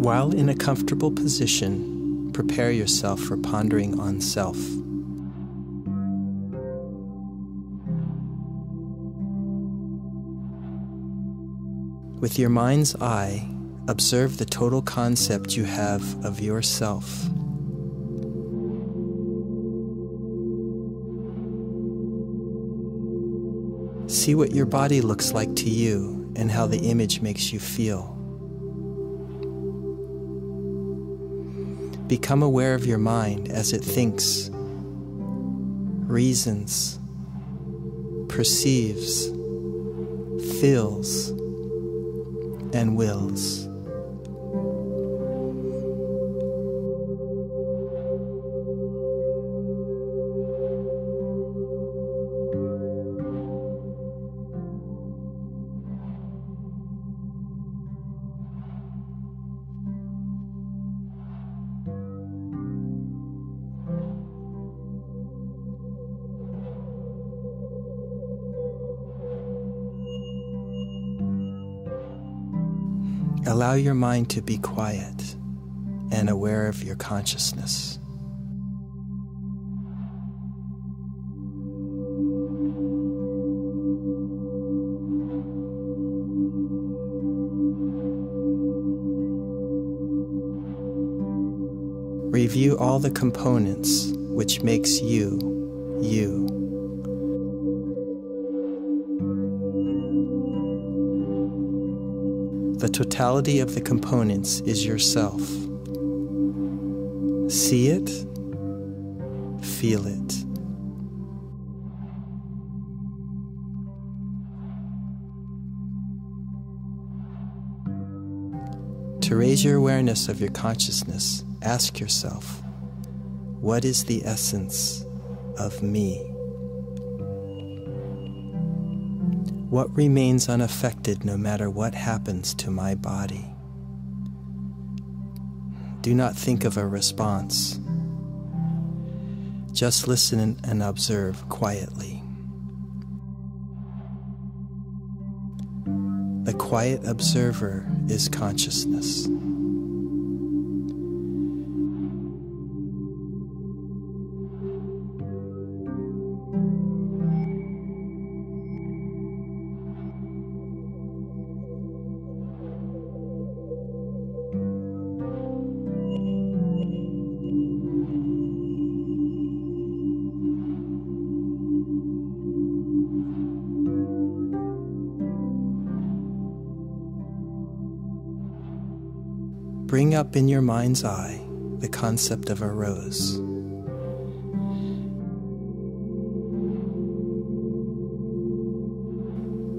While in a comfortable position, prepare yourself for pondering on self. With your mind's eye, observe the total concept you have of yourself. See what your body looks like to you and how the image makes you feel. Become aware of your mind as it thinks, reasons, perceives, feels, and wills. Allow your mind to be quiet and aware of your consciousness. Review all the components which makes you, you. The totality of the components is yourself. See it, feel it. To raise your awareness of your consciousness, ask yourself, what is the essence of me? What remains unaffected no matter what happens to my body? Do not think of a response. Just listen and observe quietly. The quiet observer is consciousness. Bring up in your mind's eye the concept of a rose.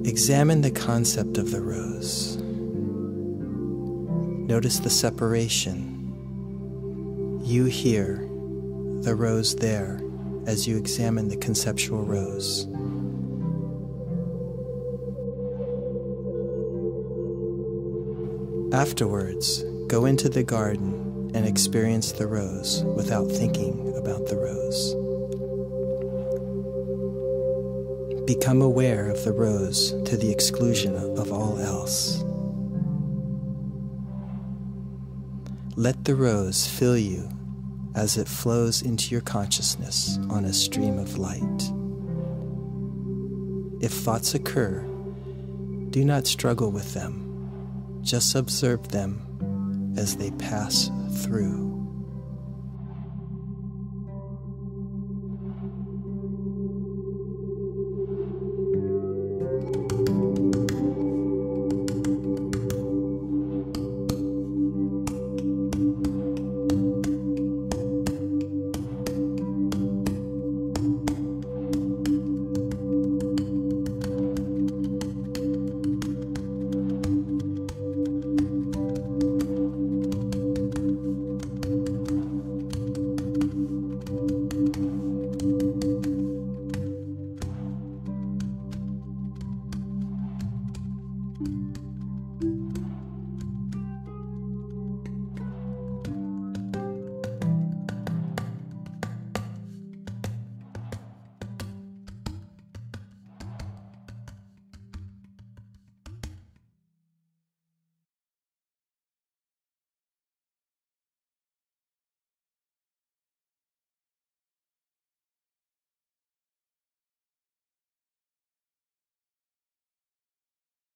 Examine the concept of the rose. Notice the separation. You here, the rose there, as you examine the conceptual rose. Afterwards, go into the garden and experience the rose without thinking about the rose. Become aware of the rose to the exclusion of all else. Let the rose fill you as it flows into your consciousness on a stream of light. If thoughts occur, do not struggle with them. Just observe them as they pass through.